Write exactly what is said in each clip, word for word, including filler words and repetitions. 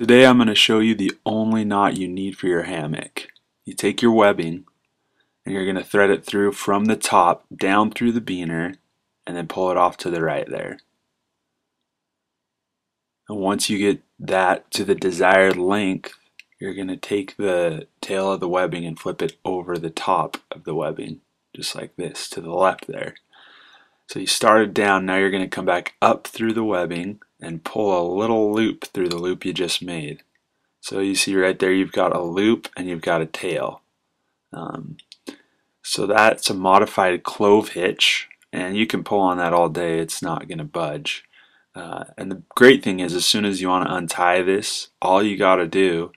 Today I'm going to show you the only knot you need for your hammock. You take your webbing and you're going to thread it through from the top down through the beaner and then pull it off to the right there. And once you get that to the desired length, you're going to take the tail of the webbing and flip it over the top of the webbing, just like this, to the left there. So you started down, now you're going to come back up through the webbing and pull a little loop through the loop you just made. So you see right there you've got a loop and you've got a tail. Um, so that's a modified clove hitch, and you can pull on that all day, it's not going to budge. Uh, and the great thing is, as soon as you want to untie this, all you got to do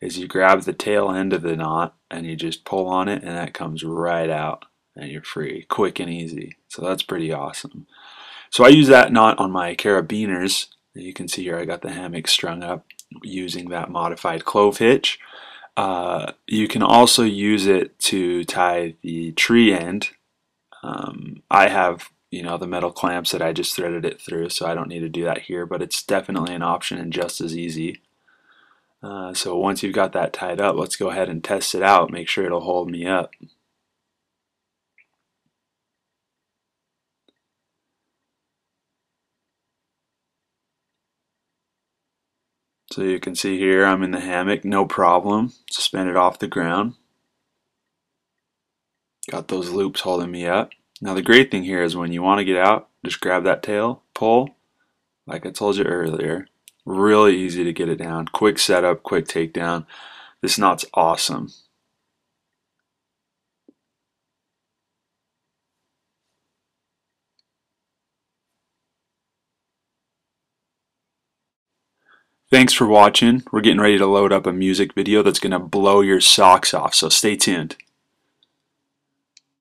is you grab the tail end of the knot and you just pull on it and that comes right out and you're free, quick and easy. So that's pretty awesome. So I use that knot on my carabiners. You can see here I got the hammock strung up using that modified clove hitch. Uh, you can also use it to tie the tree end. Um, I have, you know, the metal clamps that I just threaded it through, so I don't need to do that here, but it's definitely an option and just as easy. Uh, so once you've got that tied up, let's go ahead and test it out, make sure it'll hold me up. So you can see here I'm in the hammock, no problem, suspended off the ground. Got those loops holding me up. Now the great thing here is when you want to get out, just grab that tail, pull, like I told you earlier. Really easy to get it down, quick setup, quick takedown. This knot's awesome. Thanks for watching. We're getting ready to load up a music video that's going to blow your socks off, so stay tuned.